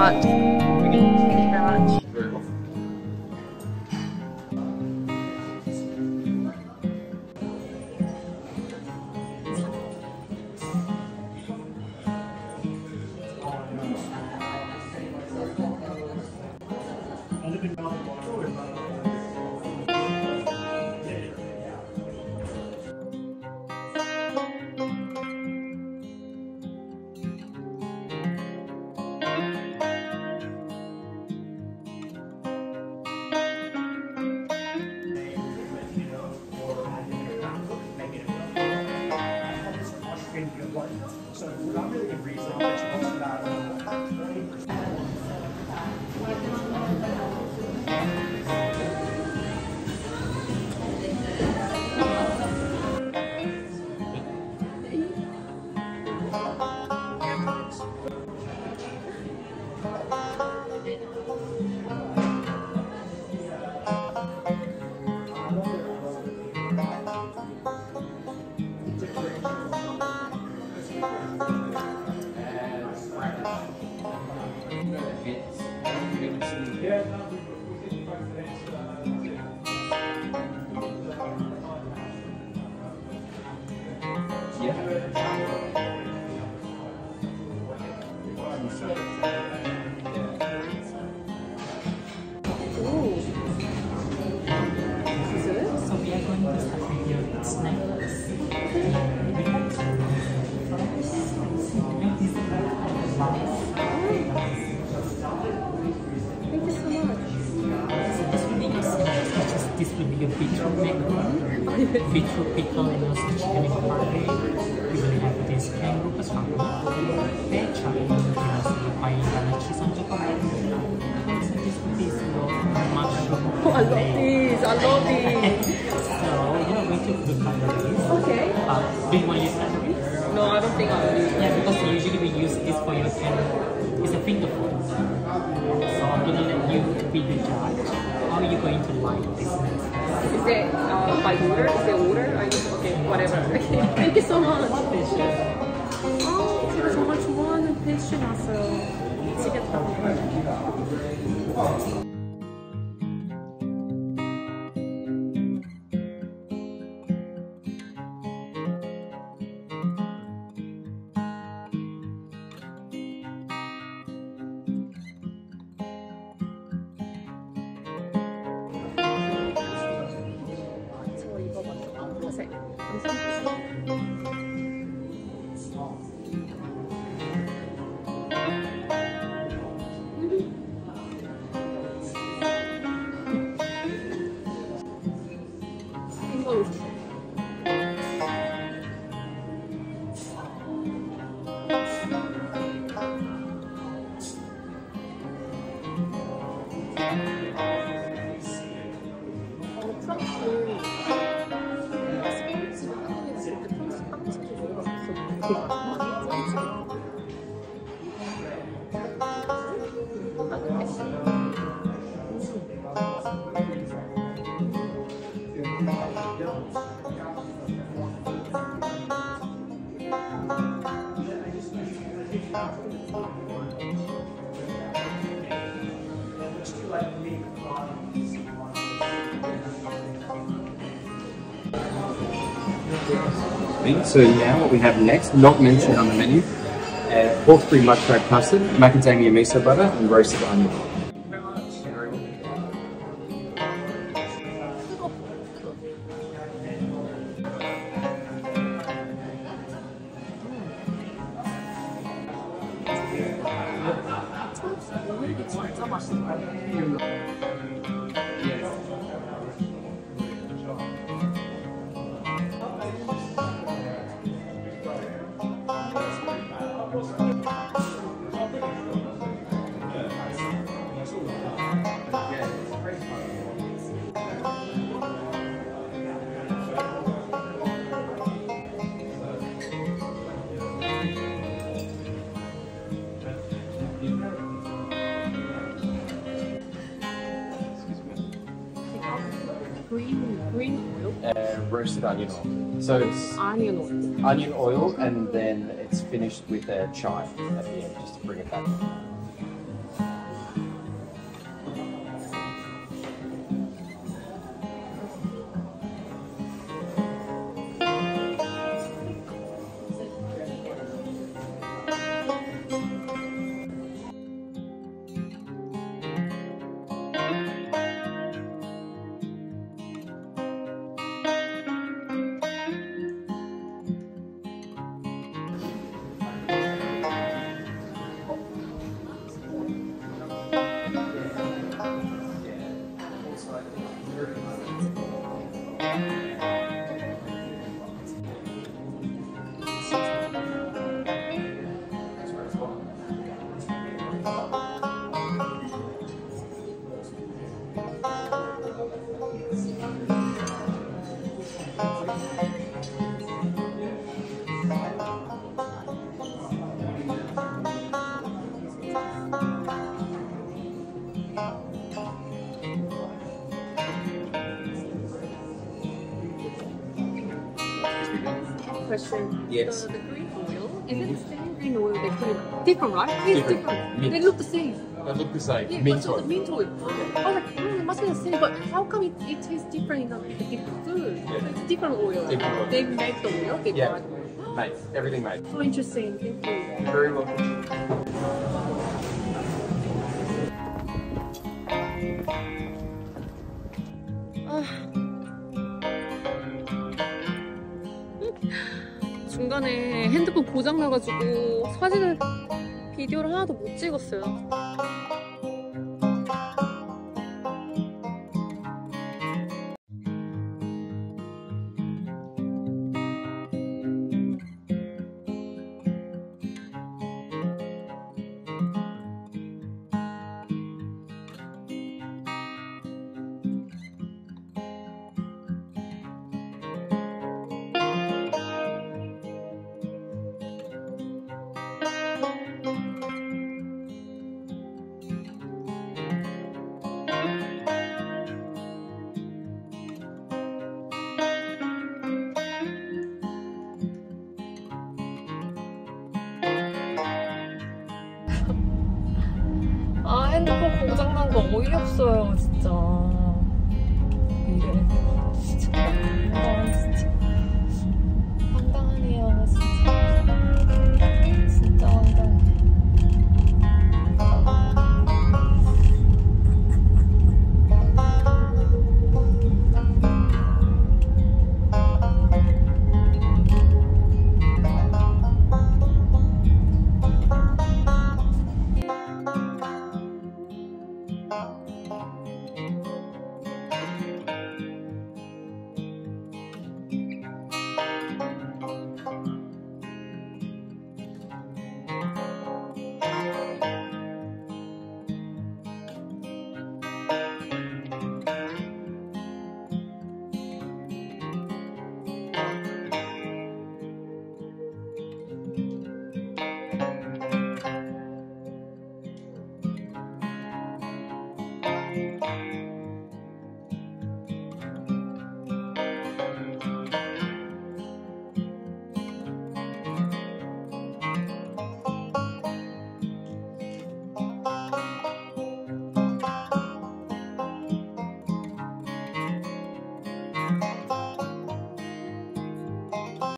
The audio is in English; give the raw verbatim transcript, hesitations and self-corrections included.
want. Thank you very much. Very well. So we're not really a reason that you want to not Feature people in a chicken in the market. We will have this kangaroo as well. They try to buy the cheese on chocolate. So this piece of mushroom. Oh, I love these. I love these. So we are going to cook calories. Okay. Uh, do you want to use calories? No, I don't think I will use it. Yeah, because usually we use this for your kangaroo. It's a finger food. So I'm going to let you be the judge. How are you going to like this? Is it uh, by water? Is it water? Are you okay? Whatever. Okay. Thank you so much. Oh, there's so much more in patient also. To get that. So now what we have next, not mentioned on the menu, uh, pork free mudcrab pasta, macadamia miso butter and roasted onion. Roasted onion oil. So it's onion oil, onion oil and then it's finished with a chive at the end just to bring it back. Question. Yes. So the green oil, is it the same green oil they put in? Different, right? It's different. different. Mint. They look the same. They look the same. Yeah, mint oil. The mint oil. I was like, hmm, it must be the same, but how come it, it tastes different in a different food? Yeah. So it's a different oil. Different oil. They make the oil different. Yeah. Made. Everything made. So interesting. Thank you. Very welcome. 중간에 핸드폰 고장나가지고 사진을 비디오를 하나도 못 찍었어요. 핸드폰 고장난 거 어이없어요, 진짜. 이래. 진짜. 아, 진짜. 황당하네요, 진짜.